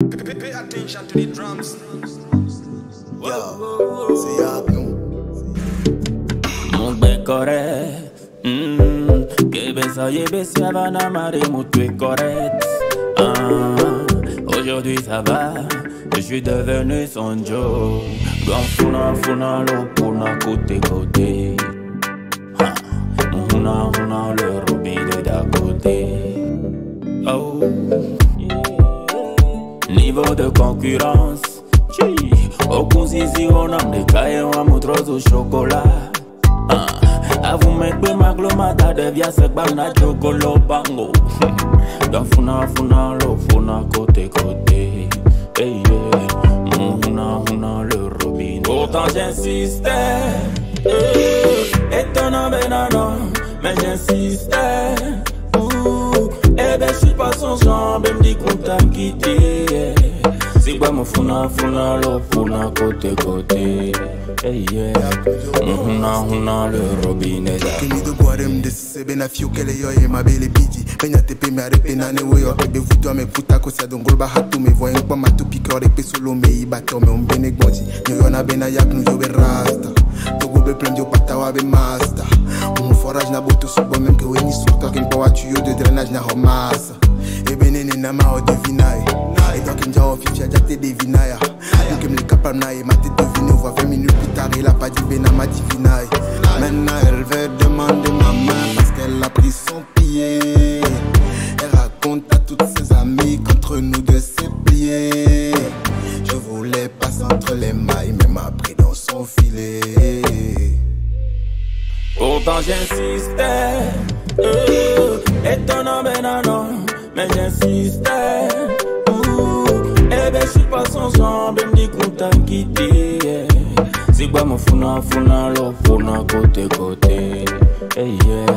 Pay attention to the drums. Yo, c'est Yabion. Mon becoré, que besa y besa va na mare mutu correct. Aujourd'hui ça va, je suis devenu son Joe. Grand funa lo puna côté. Huna le robinet d'à côté. Oh. Niveau de concurrence, aucun zizi on a des cailles, on a montré au chocolat. A vous mettre ma glomata devia se bana chocolat bango. Dans funa lo funa côté. Hey yeah, huna le robinet. Pourtant j'insistais, étonnant benana, mais j'insistais. Eh ben je suis pas son genre, ben me dit qu'on t'a quitté. Si bah mon funa lo funa côté. Hey yeah, huna le robinet. Kini do guarem de sebe na fiu kele yo e ma belle pidi. Benya tepe me arepe na ne wo yo bebe vuto me futa ko sia don golba hatu me voyen kwa matu pico repe solo me ibato me on bene gboji. Yo yo na bena yak nu yo be rasta. Togo be plein yo patawa be master. Mon forage na boto so bon même que weni soka ken powa tuyau de drainage na homas. E benene na ma o devinai. Et toi qui me dis oh fifi a jacté devinaïa. Donc elle me capable naïe ma tête devinée. On voit 20 minutes plus tard il a pas dit benama divinaï. Maintenant elle veut demander ma main parce qu'elle a pris son pied. Elle raconte à toutes ses amies qu'entre nous deux c'est plié. Je voulais passer entre les mailles mais m'a pris dans son filet. Pourtant j'insistais, étonnant mais non, mais j'insistais. Eh ben je suis pas son genre, ben me dit qu'on t'a quitté. Si bah mon funa lo funa côté. Hey yeah.